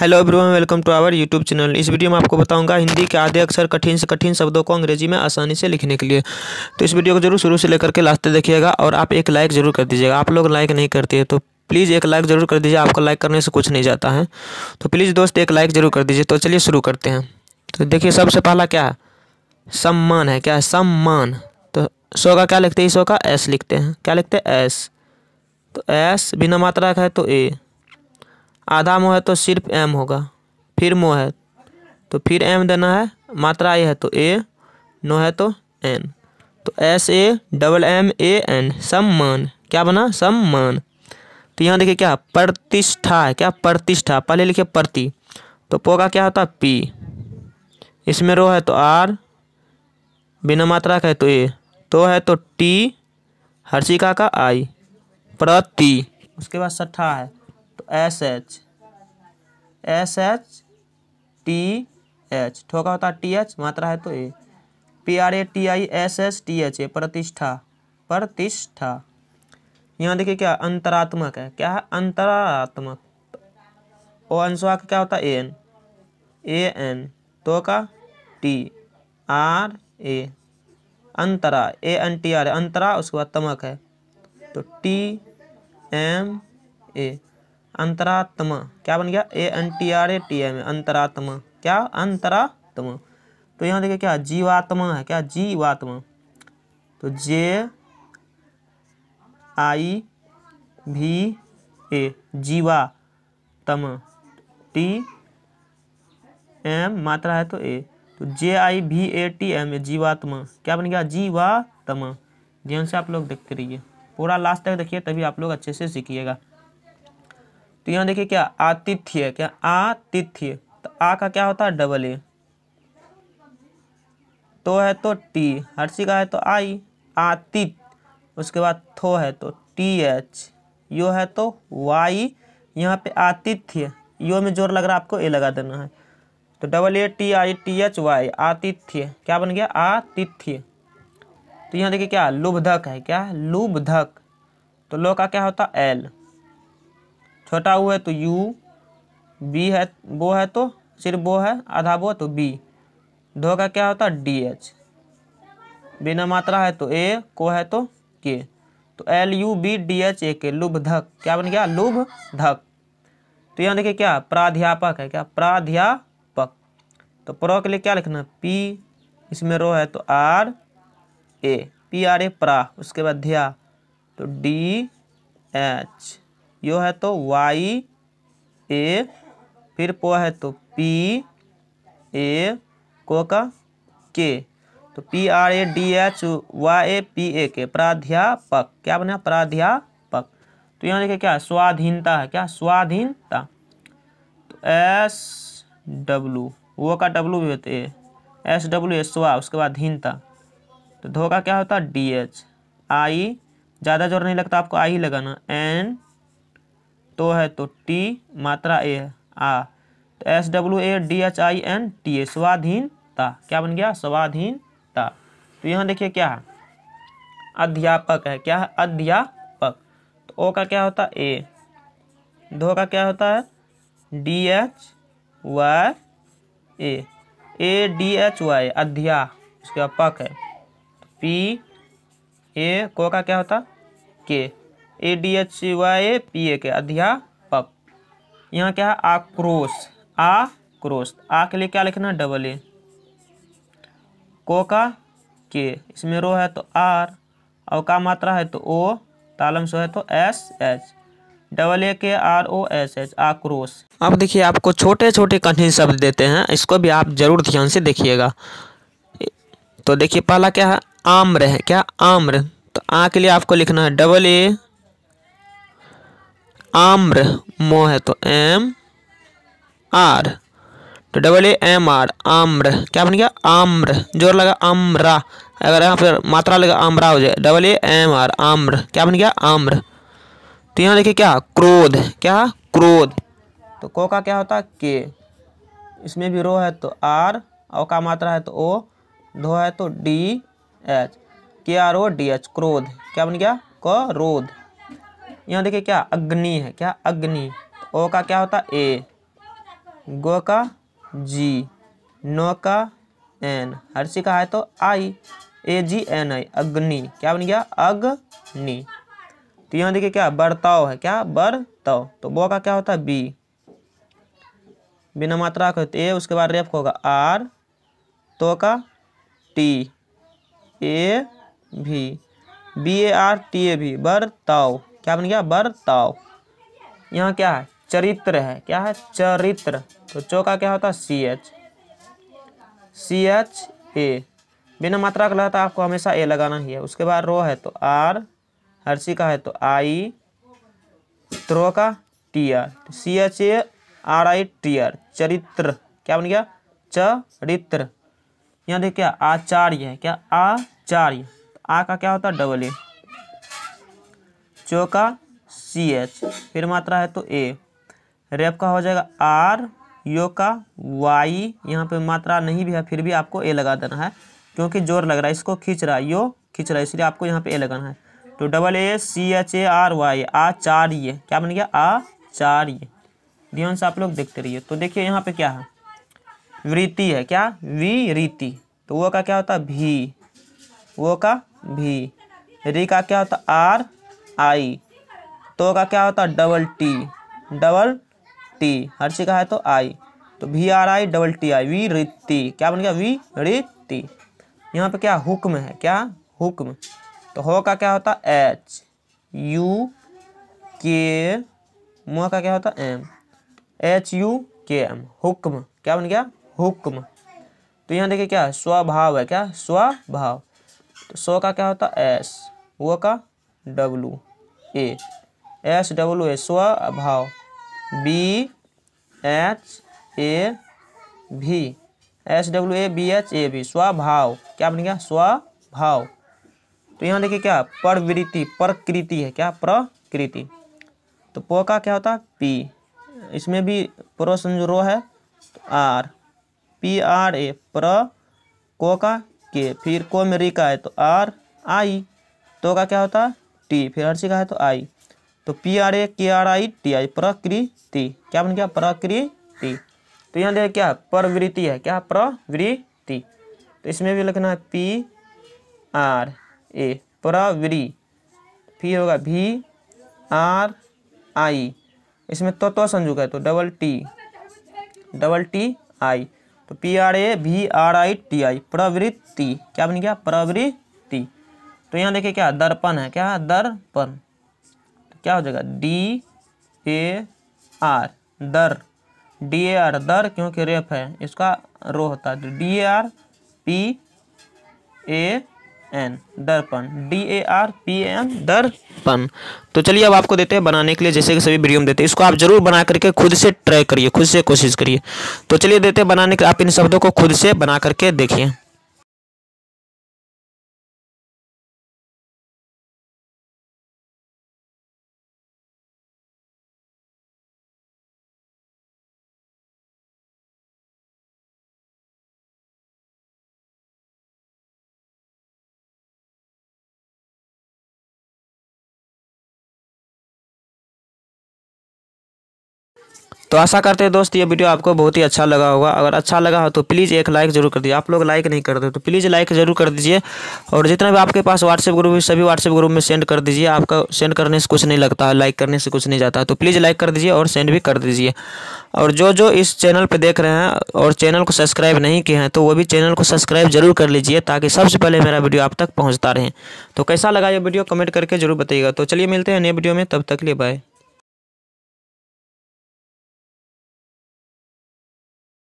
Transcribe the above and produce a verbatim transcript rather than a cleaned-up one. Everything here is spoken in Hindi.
Hello everyone, welcome to our YouTube channel. इस वीडियो में आपको बताऊंगा हिंदी के आधे अक्षर कठिन से कठिन शब्दों को अंग्रेजी में आसानी से लिखने के लिए। तो इस वीडियो को जरूर शुरू से लेकर के लास्ट तक देखिएगा और आप एक लाइक ज़रूर कर दीजिएगा। आप लोग लाइक नहीं करते हैं तो प्लीज़ एक लाइक ज़रूर कर दीजिए, आपका लाइक करने से कुछ नहीं जाता है। तो प्लीज़ दोस्त एक लाइक ज़रूर कर दीजिए। तो चलिए शुरू करते हैं। तो देखिए सबसे पहला क्या है, सम्मान है। क्या है? सम्मान। तो सो का क्या लिखते हैं? सो का एस लिखते हैं। क्या लिखते हैं? एस। तो एस बिना मात्रा का है तो ए। आधा मो है तो सिर्फ एम होगा, फिर मो है तो फिर एम देना है, मात्रा ए है तो ए, नो है तो एन। तो S A double M A N, सम्मान। क्या बना? सम्मान। तो यहाँ देखिए क्या, प्रतिष्ठा है। क्या? प्रतिष्ठा। पहले लिखिए प्रति, तो पो का क्या होता है? पी। इसमें रो है तो आर, बिना मात्रा का है तो ए, तो है तो टी, हर्षिका का आई, प्रति। उसके बाद सठा है तो S H, S H T H, ठोका होता है टी एच, मात्रा है तो A, P R A T I S H T H A, प्रतिष्ठा। प्रतिष्ठा। यहाँ देखिए क्या, अंतरात्मक है। क्या है? अंतरात्मक। ओ अंशवा का क्या होता है? एन, ए एन, तो का टी आर ए, अंतरा ए एन टी आर, अंतरा। उसके बाद तमक है तो टी एम ए, अंतरात्मा। क्या बन गया? A N T R A T M A, अंतरात्मा। क्या? अंतरात्मा। तो यहाँ देखिए क्या, जीवात्मा है। क्या? जीवात्मा। तो जे आई भी ए, जीवात्मा। टी एम मात्रा है तो ए, तो जे आई भी ए टी एम ए, जीवात्मा। क्या बन गया? जीवात्मा। ध्यान से आप लोग देखते रहिए, पूरा लास्ट तक देखिए, तभी आप लोग अच्छे से सीखिएगा। तो यहाँ देखिए क्या, आतिथ्य है। क्या? आतिथ्य। तो आ का क्या होता है? डबल ए, तो है तो टी, हर्षिका है तो आई, आतिथ। उसके बाद थो है तो टी एच, यो है तो वाई। यहाँ पे आतिथ्य, यो में जोर लग रहा है, आपको ए लगा देना है। तो double A T I T H Y, आतिथ्य। क्या बन गया? आतिथ्य। तो यहाँ देखिए क्या, लुब्धक है। क्या? लुब्धक। तो लो का क्या होता? एल, छोटा हुआ है तो यू, बी है वो है तो सिर्फ वो है, आधा वो तो बी। धो का क्या होता? डी एच, बिना मात्रा है तो ए, को है तो के। तो L U B D H A K, लुब्धक। क्या बन गया? लुब्धक। तो यहाँ देखिए क्या, प्राध्यापक है। क्या? प्राध्यापक। तो प्रो के लिए क्या लिखना है? पी, इसमें रो है तो R A, P R A, प्रा। उसके बाद ध्या तो डी एच, यो है तो वाई ए, फिर पो है तो पी ए, को का के। तो P R A D H Y A P A K, प्राध्यापक। क्या बना? प्राध्यापक। तो यहाँ देखिए क्या, स्वाधीनता है। क्या? स्वाधीनता। तो एस डब्लू, वो का डब्लू भी होता है, एस डब्लू एस वा। उसके बाद हीनता, तो धो का क्या होता? डी एच, आई, ज़्यादा जोर नहीं लगता, आपको आई ही लगाना, एन, तो है तो टी, मात्रा ए है, आ। तो S W A D H I N T A, स्वाधीनता। क्या बन गया? स्वाधीनता। तो यहाँ देखिए क्या है, अध्यापक है। क्या है? अध्यापक। तो ओ का क्या होता? ए, धो का क्या होता है? D H Y A, A D H Y, अध्या। उसके बाद पक है पी ए, को का क्या होता? K, A D H Y A P A K, अध्यापक। यहाँ क्या है? आक्रोश। आक्रोश। आ के लिए क्या लिखना? डबल ए, को का के, इसमें रो है तो आर, और का मात्रा है तो ओ, तालम सो है तो एस एच, डबल ए के आर ओ एस एच, आक्रोश। अब देखिए आपको छोटे छोटे कठिन शब्द देते हैं, इसको भी आप जरूर ध्यान से देखिएगा। तो देखिए पहला क्या है? आम्र है। क्या? आम्र। तो आ के लिए आपको लिखना है डबल ए, आम्र, मो है तो एम आर, तो डबल ए एम आर, आम्र। क्या बन गया? आम्र। जोर लगा आम्रा, अगर यहाँ पर मात्रा लगा आम्रा हो जाए, डबल ए एम आर, आम्र। क्या बन गया? आम्र। तो यहाँ देखिए क्या, क्रोध। क्या? क्रोध। तो को का क्या होता? के, इसमें भी रो है तो आर, और का मात्रा है तो ओ, धो है तो D H, K R O D H, क्रोध। क्या बन गया? क्रोध। यहाँ देखिए क्या, अग्नि है। क्या? अग्नि। तो ओ का क्या होता? ए, गो का जी, नो का एन, हर्षी का है तो आई, ए जी एन आई, अग्नि। क्या बन गया? अग्नि। तो यहाँ देखिए क्या बर्ताव है, क्या बर्ताव। तो बो का क्या होता है? बी, बिना मात्रा का ए, उसके बाद रेफ होगा आर, तो का T, A V, B A R T A V, बर्ताव। क्या बन गया? बर्ताव। यहाँ क्या है? चरित्र है। क्या है? चरित्र। तो चो का क्या होता है? सी एच, सी एच ए, बिना मात्रा का लगता है, आपको हमेशा ए लगाना ही है। उसके बाद रो है तो आर, हर्षी का है तो आई, त्रो का T R, C H A R I T R, चरित्र। क्या बन गया? चरित्र। यहाँ देखिए क्या आचार्य है, क्या आचार्य। आ का क्या होता है? डबल ए, चो का सी एच, फिर मात्रा है तो ए, रेप का हो जाएगा आर, यो का वाई, यहाँ पे मात्रा नहीं भी है फिर भी आपको ए लगा देना है क्योंकि जोर लग रहा है, इसको खींच रहा है, यो खींच रहा है, इसलिए आपको यहाँ पे ए लगाना है। तो double A C H A R Y, आचार्य। क्या बन गया? आचार्य। ध्यान से आप लोग देखते रहिए। तो देखिए यहाँ पे क्या है? वृत्ति है। क्या? विरीति। तो वो का क्या होता? भी, वो का भी, री का क्या होता? आर आई, तो का क्या होता? डबल टी, डबल टी, हर चीज का है तो आई, तो भी R I double T I, विरीति। क्या बन गया? विरीति। यहाँ पे क्या? हुक्म है। क्या? हुक्म। तो हो का क्या होता? एच, यू के, मो का क्या होता? M, H U K M, हुक्म। क्या बन गया? हुक्म। तो यहाँ देखिए क्या? स्वभाव है। क्या? स्वभाव। तो सो का क्या होता? एस, वो का W A, S W A, स्वभाव। B H A V, S W A B H A V, स्वभाव। क्या बन गया? स्वभाव। तो यहाँ देखिए क्या? प्रवृत्ति, प्रकृति है। क्या? प्रकृति। तो पो का क्या होता? पी, इसमें भी प्रो संजरो है तो आर, पी आर ए, प्र, को का के, फिर को में री का है तो आर आई, तो का क्या होता? टी, फिर हर्षी का है तो आई, तो पी आर ए के आर आई टी आई, प्रकृति। क्या बन गया? प्रकृति। तो यहाँ देखिए क्या? प्रवृत्ति है। क्या? प्रवृत्ति। तो इसमें भी लिखना है पी आर ए, प्रवृ, फिर होगा भी आर आई, इसमें तो तो संयुक्त है तो double T, double T I, तो पी आर ए भी आर आई टी आई, प्रवृत्ति। क्या बन गया? प्रवृत्ति। तो यहाँ देखिए क्या? दर्पण है। क्या? दर्पण। क्या हो जाएगा? डी ए आर, दर, डी ए आर दर, क्योंकि रेफ है, इसका रो होता है, D A R P A N, दर्पण, D A R P N, दर्पण। तो चलिए अब आपको देते हैं बनाने के लिए, जैसे कि सभी वीडियो में देते हैं, इसको आप जरूर बना करके खुद से ट्राई करिए, खुद से कोशिश करिए। तो चलिए देते हैं बनाने के, आप इन शब्दों को खुद से बना करके देखिए। तो आशा करते हैं दोस्त ये वीडियो आपको बहुत ही अच्छा लगा होगा। अगर अच्छा लगा हो तो प्लीज़ एक लाइक जरूर कर दीजिए। आप लोग लाइक नहीं करते तो प्लीज़ लाइक जरूर कर दीजिए, और जितना भी आपके पास व्हाट्सएप ग्रुप है सभी व्हाट्सएप ग्रुप में सेंड कर दीजिए। आपका सेंड करने से कुछ नहीं लगता है, लाइक करने से कुछ नहीं जाता है, तो प्लीज़ लाइक कर दीजिए और सेंड भी कर दीजिए। और जो जो इस चैनल पर देख रहे हैं और चैनल को सब्सक्राइब नहीं किए हैं तो वो भी चैनल को सब्सक्राइब जरूर कर लीजिए, ताकि सबसे पहले मेरा वीडियो आप तक पहुँचता रहे। तो कैसा लगा ये वीडियो कमेंट करके जरूर बताइएगा। तो चलिए मिलते हैं नए वीडियो में, तब तक लिए बाय।